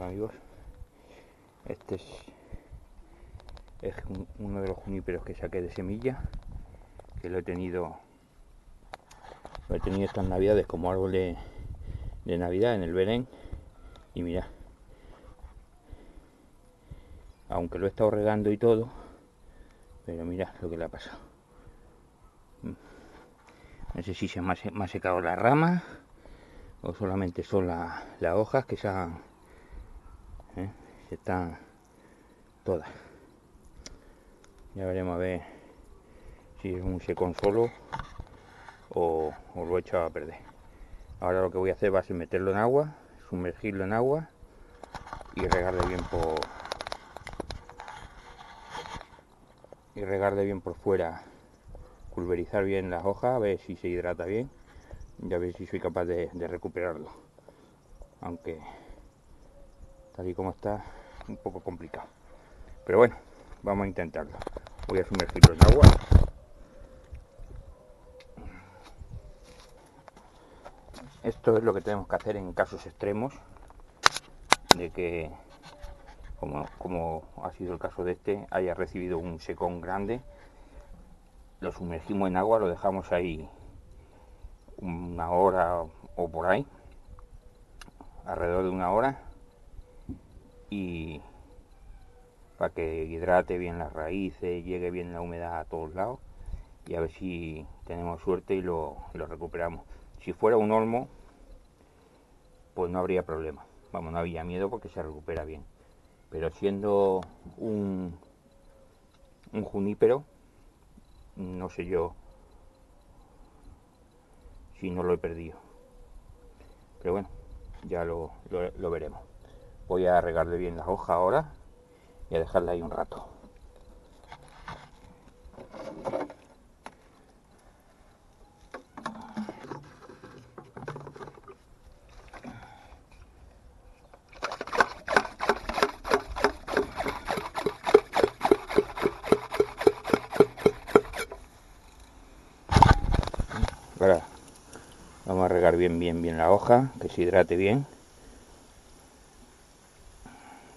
bueno amigos, este es uno de los juníperos que saqué de semilla, que lo he tenido estas navidades como árbol de Navidad en el Belén. Y mirad, aunque lo he estado regando y todo, pero mirad lo que le ha pasado. No sé si se me ha secado la rama o solamente son las hojas que se están todas. Ya veremos a ver si es un secón solo o lo he echado a perder. Ahora lo que voy a hacer va a ser meterlo en agua, sumergirlo en agua y regarle bien por fuera, pulverizar bien las hojas, a ver si se hidrata bien y a ver si soy capaz de recuperarlo, aunque tal y como está un poco complicado, pero bueno, vamos a intentarlo. Voy a sumergirlo en agua . Esto es lo que tenemos que hacer en casos extremos de que, como ha sido el caso de este, haya recibido un secón grande. Lo sumergimos en agua, lo dejamos ahí una hora o por ahí, alrededor de una hora, y para que hidrate bien las raíces, llegue bien la humedad a todos lados, y a ver si tenemos suerte y lo recuperamos. Si fuera un olmo, pues no habría problema, vamos, no había miedo porque se recupera bien, pero siendo un junípero, no sé yo si no lo he perdido, pero bueno, ya lo veremos. Voy a regarle bien las hojas ahora y a dejarla ahí un rato. Ahora vamos a regar bien la hoja, que se hidrate bien.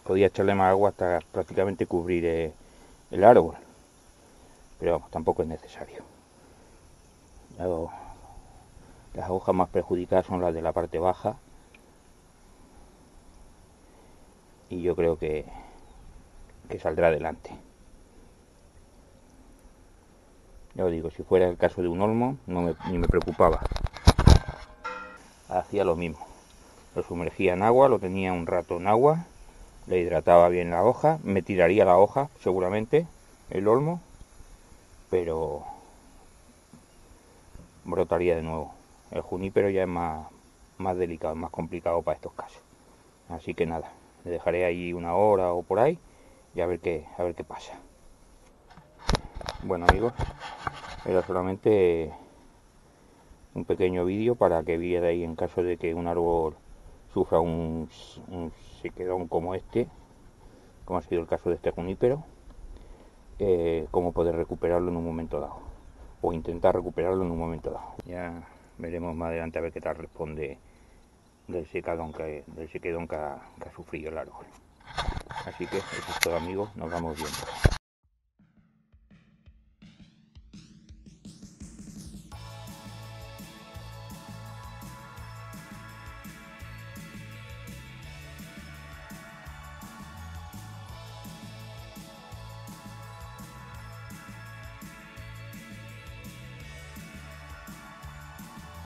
Podía echarle más agua hasta prácticamente cubrir el árbol, pero vamos, tampoco es necesario. Las hojas más perjudicadas son las de la parte baja, y yo creo que saldrá adelante. Ya os digo, si fuera el caso de un olmo, ni me preocupaba. Hacía lo mismo. Lo sumergía en agua, lo tenía un rato en agua, le hidrataba bien la hoja, me tiraría la hoja, seguramente, el olmo, pero brotaría de nuevo. El junípero ya es más delicado, más complicado para estos casos. Así que nada, le dejaré ahí una hora o por ahí y a ver qué pasa. Bueno amigos, era solamente un pequeño vídeo para que vierais, en caso de que un árbol sufra un sequedón como este, como ha sido el caso de este junípero, cómo poder recuperarlo en un momento dado, o intentar recuperarlo en un momento dado. Ya veremos más adelante a ver qué tal responde del sequedón que ha sufrido el árbol. Así que eso es todo amigos, nos vamos viendo.